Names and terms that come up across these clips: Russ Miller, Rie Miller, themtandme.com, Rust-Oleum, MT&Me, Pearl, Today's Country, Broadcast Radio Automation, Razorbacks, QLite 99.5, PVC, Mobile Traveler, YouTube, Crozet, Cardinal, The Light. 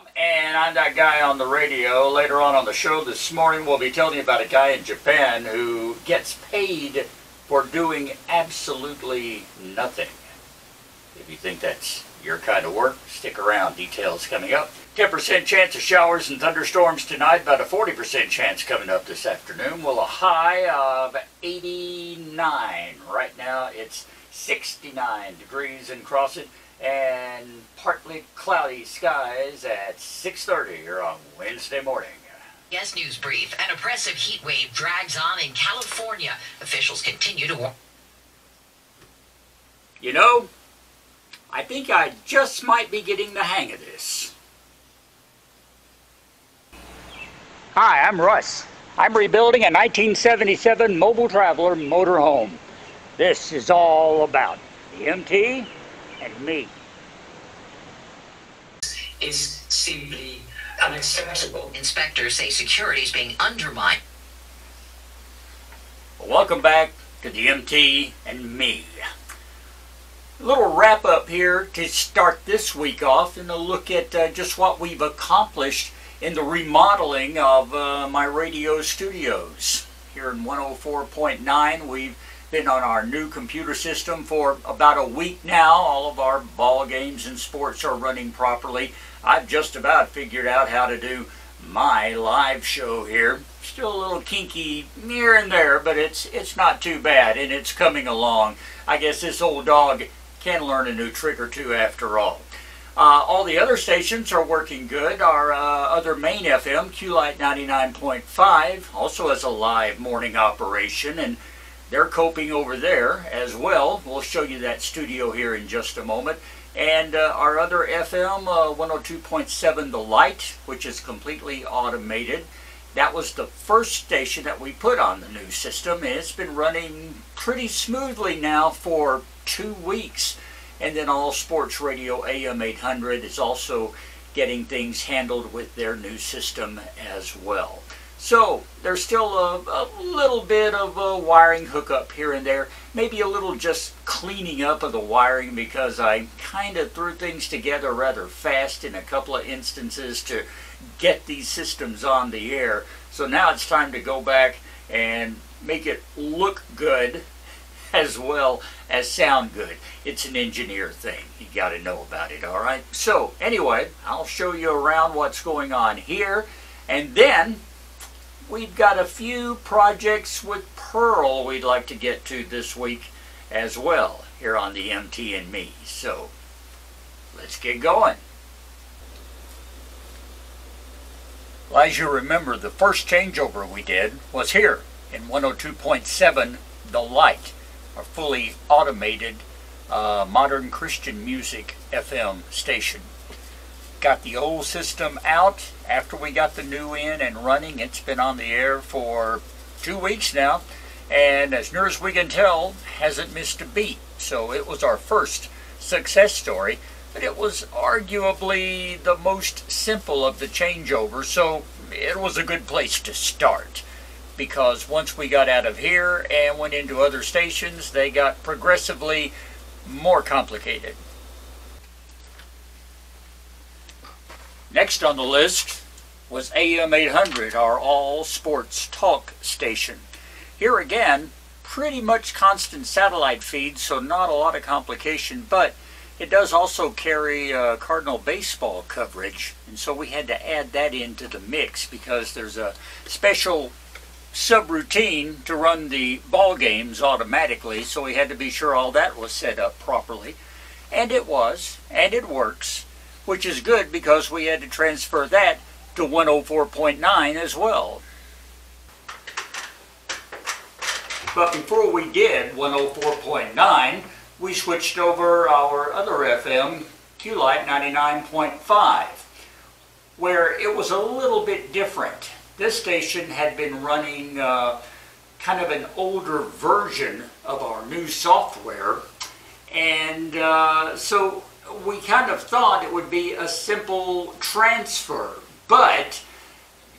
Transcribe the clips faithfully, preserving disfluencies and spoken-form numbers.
Tom, and I'm that guy on the radio. Later on on the show this morning, we'll be telling you about a guy in Japan who gets paid for doing absolutely nothing. If you think that's your kind of work, stick around. Details coming up. ten percent chance of showers and thunderstorms tonight, about a forty percent chance coming up this afternoon. Well, a high of eighty-nine. Right now it's sixty-nine degrees in Crozet, and partly cloudy skies at six thirty here on Wednesday morning. Yes, news brief. An oppressive heat wave drags on in California. Officials continue to warn. You know, I think I just might be getting the hang of this. Hi, I'm Russ. I'm rebuilding a nineteen seventy-seven Mobile Traveler motorhome. This is all about the M T and me. Is simply unacceptable. Inspectors say security is being undermined. Well, welcome back to the M T and Me. A little wrap up here to start this week off, and a look at uh, just what we've accomplished in the remodeling of uh, my radio studios. Here in one oh four point nine, we've been on our new computer system for about a week now. All of our ball games and sports are running properly. I've just about figured out how to do my live show here. Still a little kinky here and there, but it's it's not too bad, and it's coming along. I guess this old dog can learn a new trick or two after all. Uh, all the other stations are working good. Our uh, other main F M, QLite ninety-nine point five, also has a live morning operation, and they're coping over there as well. We'll show you that studio here in just a moment. And uh, our other F M, uh, one oh two point seven The Light, which is completely automated. That was the first station that we put on the new system, and it's been running pretty smoothly now for two weeks. And then All Sports Radio A M eight hundred is also getting things handled with their new system as well. So there's still a, a little bit of a wiring hookup here and there, maybe a little just cleaning up of the wiring, because I kind of threw things together rather fast in a couple of instances to get these systems on the air. So now it's time to go back and make it look good as well as sound good. It's an engineer thing. You got to know about it, all right? So anyway, I'll show you around what's going on here, and then we've got a few projects with Pearl we'd like to get to this week as well here on the M T and Me. So let's get going. Well, as you remember, the first changeover we did was here in one oh two point seven The Light, a fully automated uh, modern Christian music F M station. Got the old system out after we got the new in and running. It's been on the air for two weeks now, and as near as we can tell, hasn't missed a beat. So it was our first success story, but it was arguably the most simple of the changeovers, so it was a good place to start. Because once we got out of here and went into other stations, they got progressively more complicated. Next on the list was A M eight hundred, our all sports talk station. Here again, pretty much constant satellite feeds, so not a lot of complication, but it does also carry uh, Cardinal baseball coverage, and so we had to add that into the mix because there's a special subroutine to run the ball games automatically, so we had to be sure all that was set up properly. And it was, and it works, which is good because we had to transfer that to one oh four point nine as well. But before we did one oh four point nine, we switched over our other F M, QLite ninety-nine point five, where it was a little bit different. This station had been running uh, kind of an older version of our new software, and uh, so we kind of thought it would be a simple transfer, but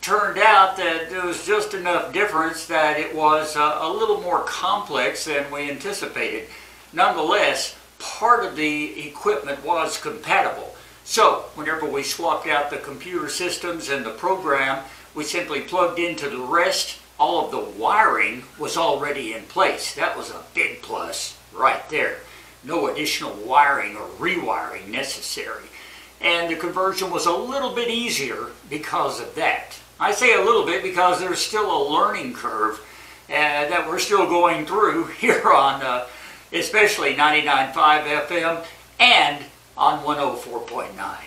turned out that there was just enough difference that it was uh, a little more complex than we anticipated. Nonetheless, part of the equipment was compatible. So whenever we swapped out the computer systems and the program, we simply plugged into the rest. All of the wiring was already in place. That was a big plus right there. No additional wiring or rewiring necessary. And the conversion was a little bit easier because of that. I say a little bit because there's still a learning curve uh, that we're still going through here on uh, especially ninety-nine point five F M and on one oh four point nine.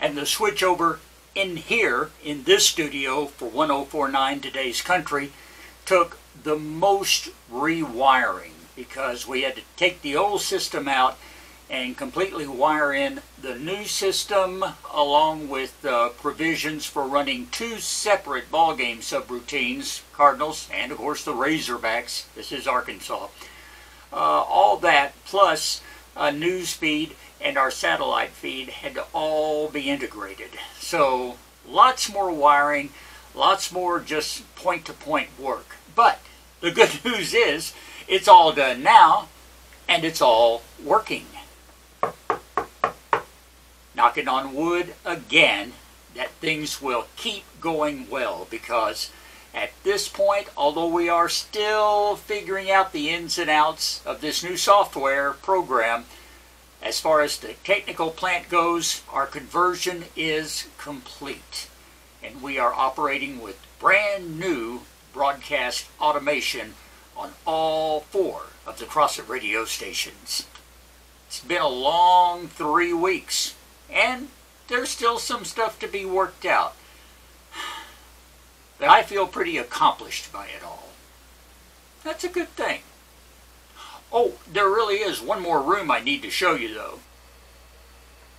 And the switch over in here in this studio for one oh four point nine Today's Country took the most rewiring, because we had to take the old system out and completely wire in the new system, along with uh, provisions for running two separate ballgame subroutines, Cardinals and of course the Razorbacks. This is Arkansas. Uh, all that plus a news feed and our satellite feed had to all be integrated. So lots more wiring, lots more just point-to-point work. But the good news is it's all done now, and it's all working. Knocking on wood again that things will keep going well, because at this point, although we are still figuring out the ins and outs of this new software program, as far as the technical plant goes, our conversion is complete, and we are operating with brand new broadcast automation on all four of the Crozet radio stations. It's been a long three weeks, and there's still some stuff to be worked out. But I feel pretty accomplished by it all. That's a good thing. Oh, there really is one more room I need to show you, though.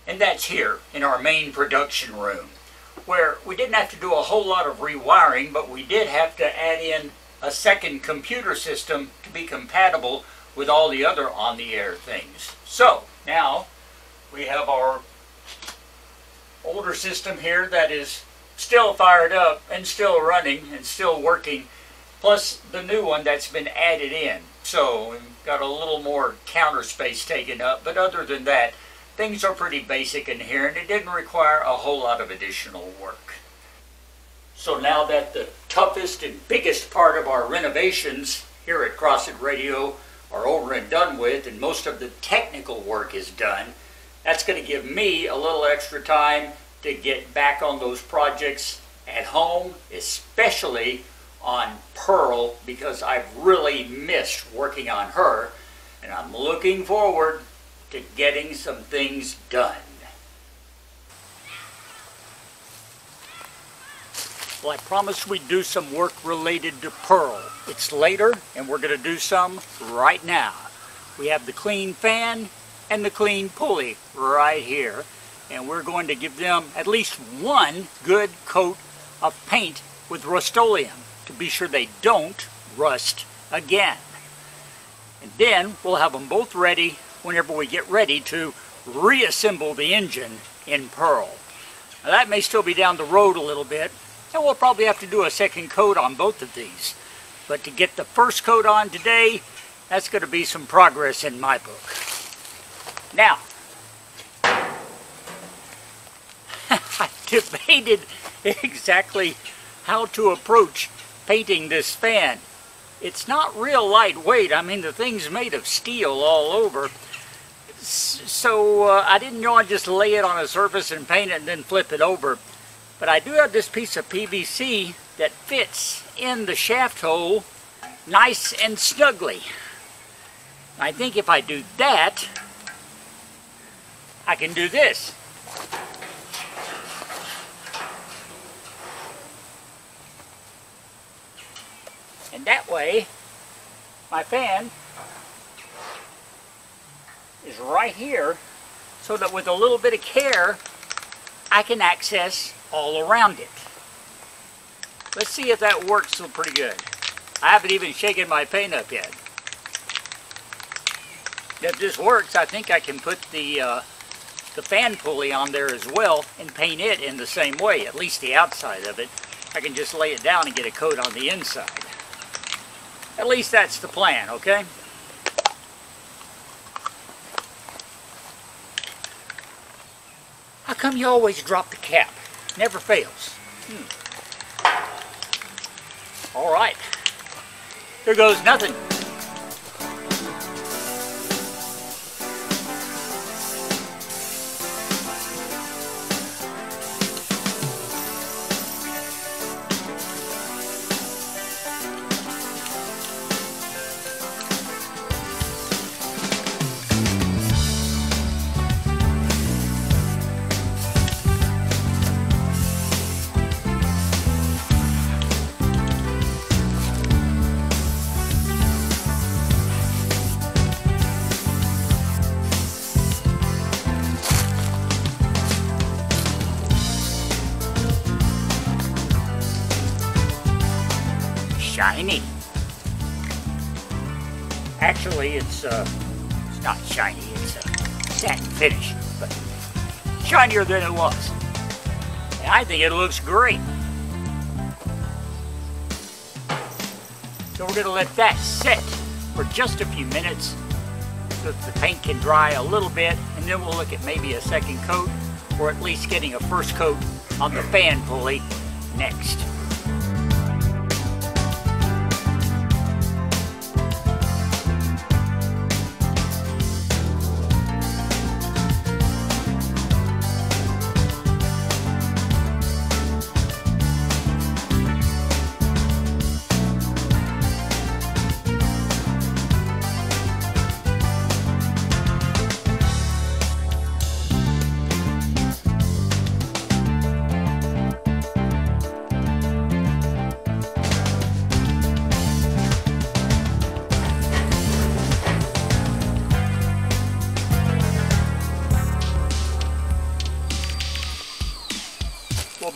And that's here in our main production room, where we didn't have to do a whole lot of rewiring, but we did have to add in a second computer system to be compatible with all the other on-the-air things. So now we have our older system here that is still fired up and still running and still working, plus the new one that's been added in. So we've got a little more counter space taken up, but other than that, things are pretty basic in here, and it didn't require a whole lot of additional work. So now that the toughest and biggest part of our renovations here at Crozet Radio are over and done with, and most of the technical work is done, that's going to give me a little extra time to get back on those projects at home, especially on Pearl, because I've really missed working on her, and I'm looking forward to getting some things done. Well, I promised we'd do some work related to Pearl. It's later, and we're going to do some right now. We have the clean fan and the clean pulley right here, and we're going to give them at least one good coat of paint with Rust-Oleum to be sure they don't rust again. And then we'll have them both ready whenever we get ready to reassemble the engine in Pearl. Now, that may still be down the road a little bit, and we'll probably have to do a second coat on both of these. But to get the first coat on today, that's going to be some progress in my book. Now, I debated exactly how to approach painting this fan. It's not real lightweight. I mean, the thing's made of steel all over. So uh, I didn't know I'd just lay it on a surface and paint it and then flip it over. But I do have this piece of P V C that fits in the shaft hole nice and snugly. I think if I do that, I can do this. And that way, my fan is right here, so that with a little bit of care, I can access all around it. Let's see if that works so pretty good. I haven't even shaken my paint up yet. If this works, I think I can put the, uh, the fan pulley on there as well and paint it in the same way, at least the outside of it. I can just lay it down and get a coat on the inside. At least that's the plan, okay? come you always drop the cap? Never fails. Hmm. All right. Here goes nothing. Shiny. Actually, it's uh, it's not shiny. It's a satin finish, but shinier than it was. And I think it looks great. So we're gonna let that sit for just a few minutes, so that the paint can dry a little bit, and then we'll look at maybe a second coat, or at least getting a first coat on the fan pulley next.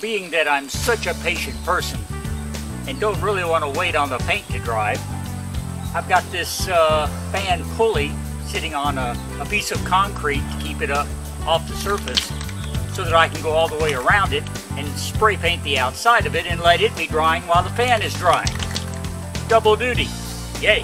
Being that I'm such a patient person and don't really want to wait on the paint to dry, I've got this uh, fan pulley sitting on a, a piece of concrete to keep it up off the surface so that I can go all the way around it and spray paint the outside of it and let it be drying while the fan is drying. Double duty. Yay!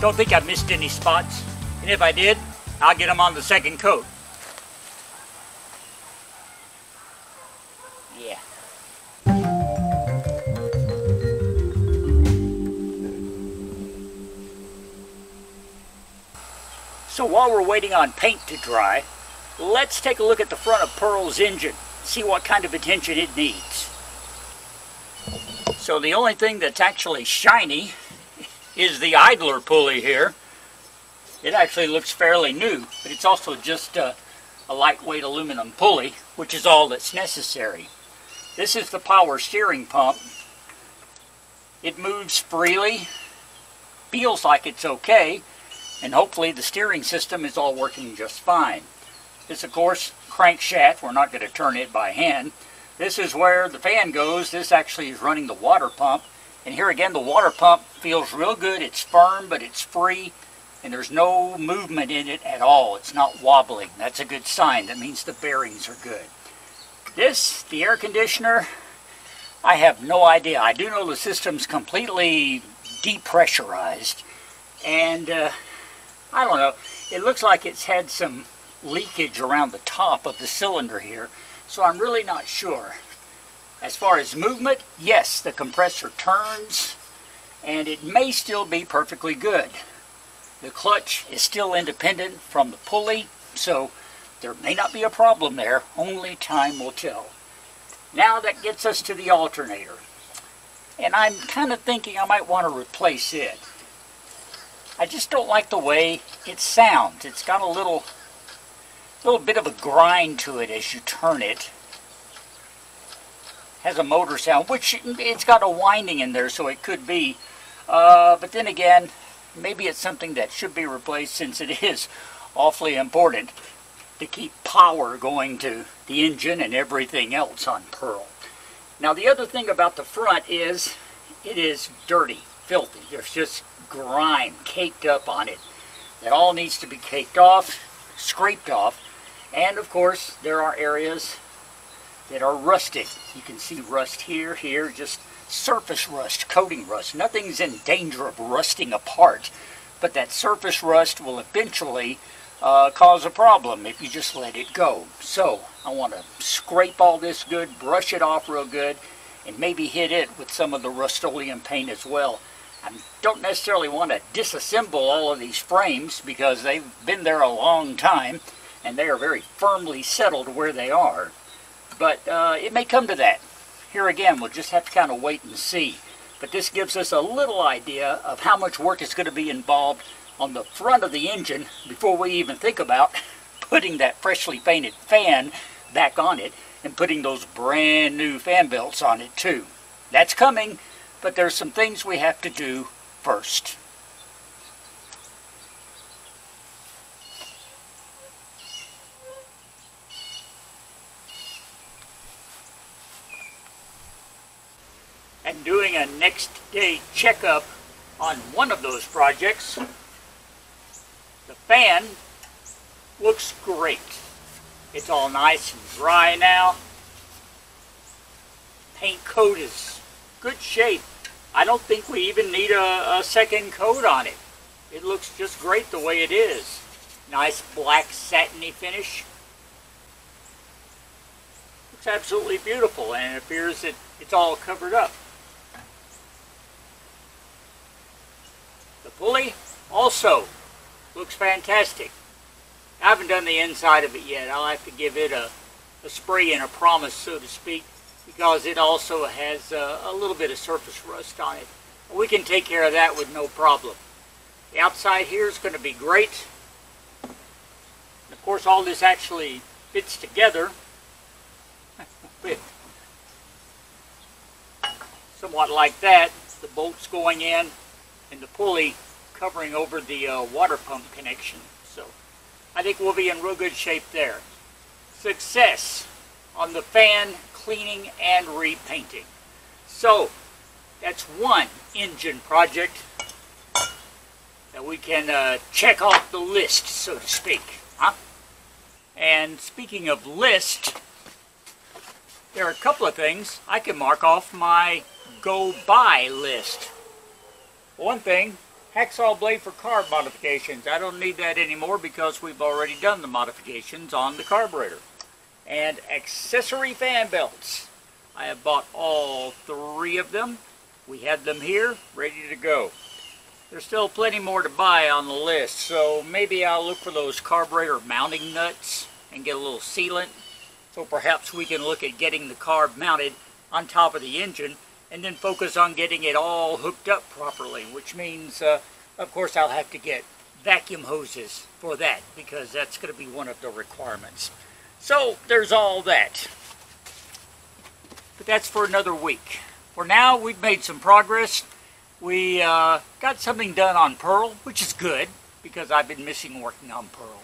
Don't think I missed any spots, and if I did, I'll get them on the second coat. Yeah. So while we're waiting on paint to dry, let's take a look at the front of Pearl's engine, see what kind of attention it needs. So the only thing that's actually shiny is the idler pulley here. It actually looks fairly new, but it's also just a, a lightweight aluminum pulley, which is all that's necessary. This is the power steering pump. It moves freely, feels like it's okay, and hopefully the steering system is all working just fine. This, of course, crankshaft, we're not going to turn it by hand. This is where the fan goes. This actually is running the water pump. And here again, the water pump feels real good. It's firm, but it's free, and there's no movement in it at all. It's not wobbling. That's a good sign. That means the bearings are good. This, the air conditioner, I have no idea. I do know the system's completely depressurized, and uh, I don't know. It looks like it's had some leakage around the top of the cylinder here, so I'm really not sure. As far as movement, yes, the compressor turns, and it may still be perfectly good. The clutch is still independent from the pulley, so there may not be a problem there. Only time will tell. Now that gets us to the alternator, and I'm kind of thinking I might want to replace it. I just don't like the way it sounds. It's got a little, little bit of a grind to it as you turn it. has a motor sound, which it's got a winding in there, so it could be. Uh, but then again, maybe it's something that should be replaced, since it is awfully important to keep power going to the engine and everything else on Pearl. Now the other thing about the front is it is dirty, filthy. There's just grime caked up on it. It all needs to be caked off, scraped off, and of course there are areas that are rusted. You can see rust here, here, just surface rust, coating rust. Nothing's in danger of rusting apart, but that surface rust will eventually uh, cause a problem if you just let it go. So I want to scrape all this good, brush it off real good, and maybe hit it with some of the Rust-Oleum paint as well. I don't necessarily want to disassemble all of these frames because they've been there a long time and they are very firmly settled where they are. But uh, it may come to that. Here again, we'll just have to kind of wait and see. But this gives us a little idea of how much work is going to be involved on the front of the engine before we even think about putting that freshly painted fan back on it and putting those brand new fan belts on it too. That's coming. But there's some things we have to do first. And doing a next day checkup on one of those projects, the fan looks great. It's all nice and dry now. Paint coat is good shape. I don't think we even need a, a second coat on it. It looks just great the way it is. Nice black satiny finish. Looks absolutely beautiful, and it appears that it's all covered up. The pulley also looks fantastic. I haven't done the inside of it yet. I'll have to give it a, a spray and a promise, so to speak, because it also has uh, a little bit of surface rust on it. We can take care of that with no problem. The outside here is going to be great. And of course, all this actually fits together with somewhat like that. The bolts going in and the pulley covering over the uh, water pump connection. So I think we'll be in real good shape there. Success on the fan cleaning and repainting. So that's one engine project that we can uh, check off the list, so to speak. Huh? And speaking of list, there are a couple of things I can mark off my go buy list. One thing, hacksaw blade for carb modifications. I don't need that anymore because we've already done the modifications on the carburetor. And accessory fan belts. I have bought all three of them. We had them here, ready to go. There's still plenty more to buy on the list, so maybe I'll look for those carburetor mounting nuts and get a little sealant. So perhaps we can look at getting the carb mounted on top of the engine and then focus on getting it all hooked up properly, which means, uh, of course, I'll have to get vacuum hoses for that because that's going to be one of the requirements. So there's all that, but that's for another week. For now, we've made some progress. We uh, got something done on Pearl, which is good because I've been missing working on Pearl.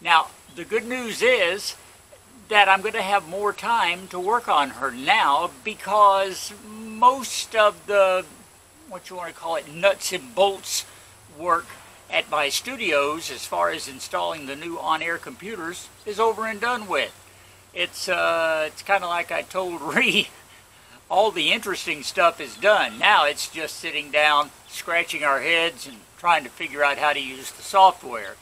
Now, the good news is that I'm going to have more time to work on her now because most of the, what you want to call it, nuts and bolts work at my studios, as far as installing the new on-air computers, is over and done with. It's uh, it's kind of like I told Ree, all the interesting stuff is done. Now it's just sitting down, scratching our heads, and trying to figure out how to use the software.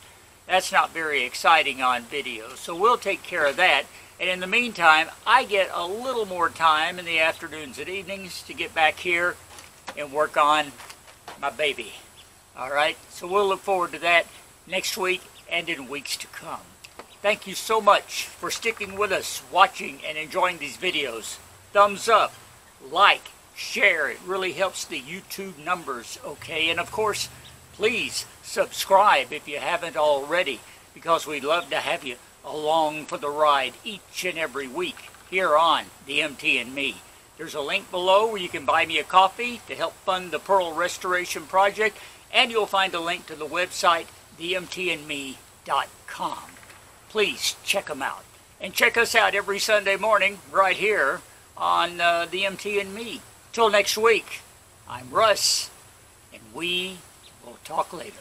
That's not very exciting on video, so we'll take care of that. And in the meantime, I get a little more time in the afternoons and evenings to get back here and work on my baby. All right, so we'll look forward to that next week and in weeks to come. Thank you so much for sticking with us, watching and enjoying these videos. Thumbs up, like, share. It really helps the YouTube numbers, okay? And of course, please subscribe if you haven't already, because we'd love to have you along for the ride each and every week here on the M T and Me. There's a link below where you can buy me a coffee to help fund the Pearl restoration project, and you'll find a link to the website the m t and me dot com. Please check them out. And check us out every Sunday morning right here on uh, the M T and Me. Till next week, I'm Russ, and we will talk later.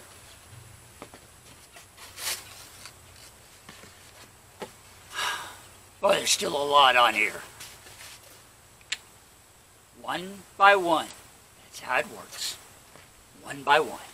Well, there's still a lot on here. One by one. That's how it works. One by one.